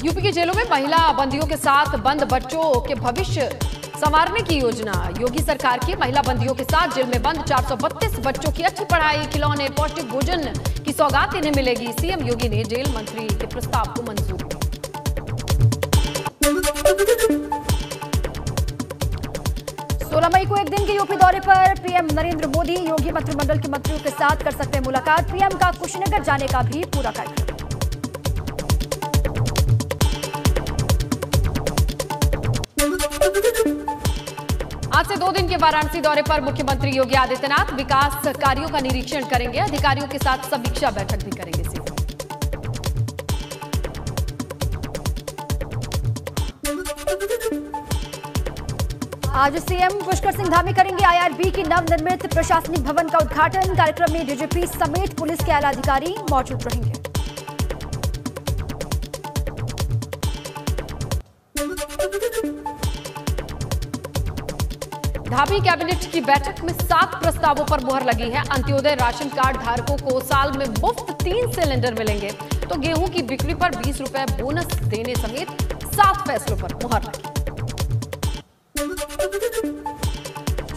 UP की जेलों में महिला बंदियों के साथ बंद बच्चों के भविष्य संवारने की योजना। योगी सरकार की महिला बंदियों के साथ जेल में बंद 432 बच्चों की अच्छी पढ़ाई, खिलौने, पौष्टिक भोजन की सौगात इन्हें मिलेगी। सीएम योगी ने जेल मंत्री के प्रस्ताव को मंजूर किया। 16 मई को एक दिन के यूपी दौरे पर पीएम नरेंद्र मोदी। योगी मंत्रिमंडल के मंत्रियों के साथ कर सकते हैं मुलाकात। पीएम का कुशीनगर जाने का भी पूरा कार्यक्रम। आज से 2 दिन के वाराणसी दौरे पर मुख्यमंत्री योगी आदित्यनाथ विकास कार्यों का निरीक्षण करेंगे। अधिकारियों के साथ समीक्षा बैठक भी करेंगे। आज सीएम पुष्कर सिंह धामी करेंगे आईआरबी की नवनिर्मित प्रशासनिक भवन का उद्घाटन। कार्यक्रम में डीजीपी समेत पुलिस के आला अधिकारी मौजूद रहेंगे। धामी कैबिनेट की बैठक में 7 प्रस्तावों पर मुहर लगी है। अंत्योदय राशन कार्ड धारकों को साल में मुफ्त 3 सिलेंडर मिलेंगे, तो गेहूं की बिक्री पर 20 रुपए बोनस देने समेत 7 फैसलों पर मुहर लगी।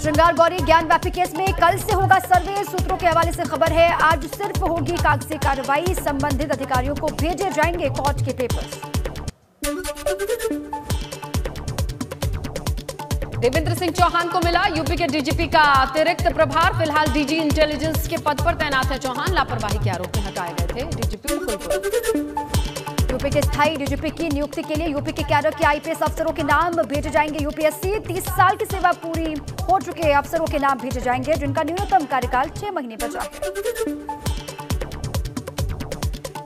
श्रृंगार गौरी ज्ञानव्यापी केस में कल से होगा सर्वे। सूत्रों के हवाले से खबर है, आज सिर्फ होगी कागजी कार्रवाई। संबंधित अधिकारियों को भेजे जाएंगे कोर्ट के पेपर्स। देवेंद्र सिंह चौहान को मिला यूपी के डीजीपी का अतिरिक्त प्रभार। फिलहाल डीजी इंटेलिजेंस के पद पर तैनात है चौहान। लापरवाही के आरोप में हटाए गए थे डीजीपी मुकुल। यूपी के स्थायी डीजीपी की नियुक्ति के लिए यूपी के कैडर के आईपीएस अफसरों के नाम भेजे जाएंगे। यूपीएससी 30 साल की सेवा पूरी हो चुके अफसरों के नाम भेजे जाएंगे, जिनका न्यूनतम कार्यकाल 6 महीने बचा है।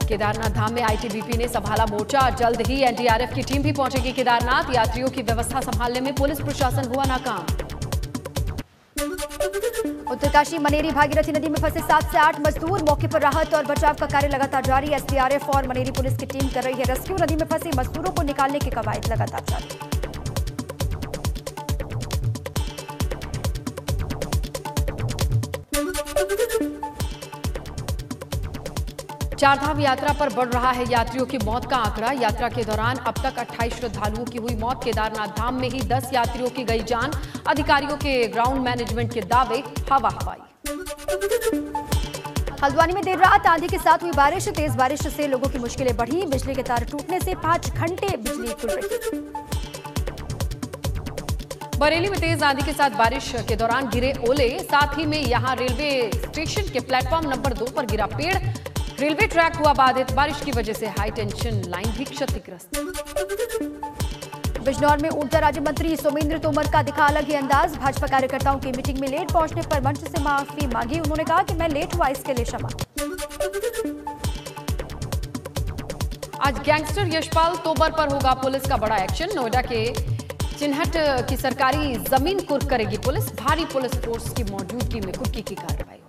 केदारनाथ धाम में आईटीबीपी ने संभाला मोर्चा। जल्द ही एनडीआरएफ की टीम भी पहुंचेगी केदारनाथ। यात्रियों की व्यवस्था संभालने में पुलिस प्रशासन हुआ नाकाम। उत्तरकाशी मनेरी भागीरथी नदी में फंसे 7 से 8 मजदूर। मौके पर राहत और बचाव का कार्य लगातार जारी। एसडीआरएफ और मनेरी पुलिस की टीम कर रही है रेस्क्यू। नदी में फंसे मजदूरों को निकालने की कवायद लगातार जारी। चारधाम यात्रा पर बढ़ रहा है यात्रियों की मौत का आंकड़ा। यात्रा के दौरान अब तक 28 श्रद्धालुओं की हुई मौत। केदारनाथ धाम में ही 10 यात्रियों की गई जान। अधिकारियों के ग्राउंड मैनेजमेंट के दावे हवा हवाई। हल्द्वानी में देर रात आंधी के साथ हुई बारिश। तेज बारिश से लोगों की मुश्किलें बढ़ी। बिजली के तार टूटने से 5 घंटे बिजली गुल रही। बरेली में तेज आंधी के साथ बारिश के दौरान गिरे ओले। साथ ही में यहाँ रेलवे स्टेशन के प्लेटफॉर्म नंबर 2 पर गिरा पेड़। रेलवे ट्रैक हुआ बाधित। बारिश की वजह से हाई टेंशन लाइन भी क्षतिग्रस्त। बिजनौर में ऊर्जा राज्य मंत्री सोमेंद्र तोमर का दिखा अलग ही अंदाज। भाजपा कार्यकर्ताओं की मीटिंग में लेट पहुंचने पर मंच से माफी मांगी। उन्होंने कहा कि मैं लेट हुआ, इसके लिए क्षमा। आज गैंगस्टर यशपाल तोबर पर होगा पुलिस का बड़ा एक्शन। नोएडा के चिन्हट की सरकारी जमीन कुर्क करेगी पुलिस। भारी पुलिस फोर्स की मौजूदगी में कुर्की की कार्रवाई।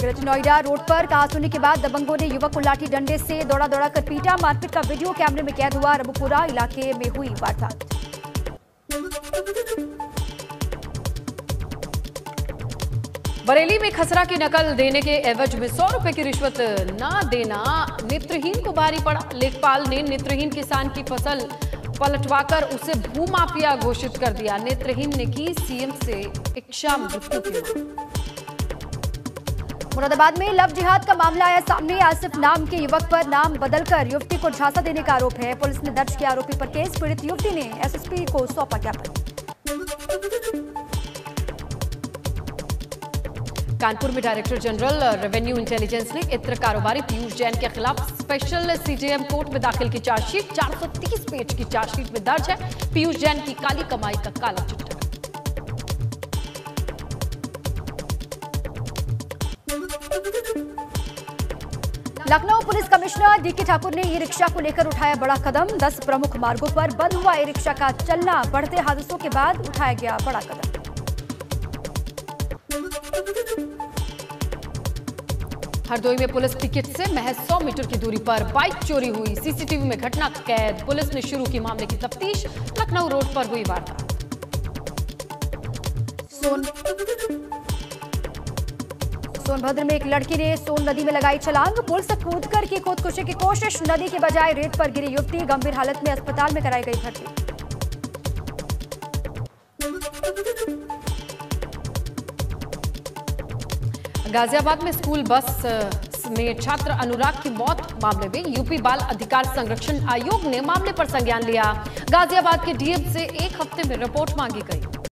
ग्रेटर नोएडा रोड पर कहासुनी के बाद दबंगों ने युवक को लाठी डंडे से दौड़ा कर पीटा। मारपीट का वीडियो कैमरे में कैद हुआ। रबुपुरा इलाके में हुई वारदात। बरेली में खसरा की नकल देने के एवज में 100 रुपए की रिश्वत ना देना नेत्रहीन को भारी पड़ा। लेखपाल ने नेत्रहीन किसान की फसल पलटवाकर उसे भूमाफिया घोषित कर दिया। नेत्रहीन ने की सीएम से इच्छा मृत्यु की मांग। मुरादाबाद में लव जिहाद का मामला आया सामने। आसिफ नाम के युवक पर नाम बदलकर युवती को झांसा देने का आरोप है। पुलिस ने दर्ज किया आरोपी पर केस। पीड़ित युवती ने एसएसपी को सौंपा ज्ञापन। कानपुर में डायरेक्टर जनरल रेवेन्यू इंटेलिजेंस ने इत्र कारोबारी पीयूष जैन के खिलाफ स्पेशल सीजेएम कोर्ट में दाखिल की चार्जशीट। 430 पेज की चार्जशीट में दर्ज है पीयूष जैन की काली कमाई का काला चिट्ठा। Lucknow police commissioner DK Thakur ने ई रिक्शा को लेकर उठाया बड़ा कदम। 10 प्रमुख मार्गों पर बंद हुआ ई रिक्शा का चलना। बढ़ते हादसों के बाद उठाया गया बड़ा कदम। हरदोई में पुलिस पिकेट से महज 100 मीटर की दूरी पर बाइक चोरी हुई। सीसीटीवी में घटना कैद। पुलिस ने शुरू की मामले की तफ्तीश। लखनऊ रोड पर हुई वारदात। सोनभद्र में एक लड़की ने सोन नदी में लगाई छलांग, पुल से कूदकर की खुदकुशी की कोशिश। नदी के बजाय रेत पर गिरी युवती गंभीर हालत में अस्पताल में कराई गई भर्ती। गाजियाबाद में स्कूल बस में छात्र अनुराग की मौत मामले में यूपी बाल अधिकार संरक्षण आयोग ने मामले पर संज्ञान लिया। गाजियाबाद के डीएम से एक हफ्ते में रिपोर्ट मांगी गई।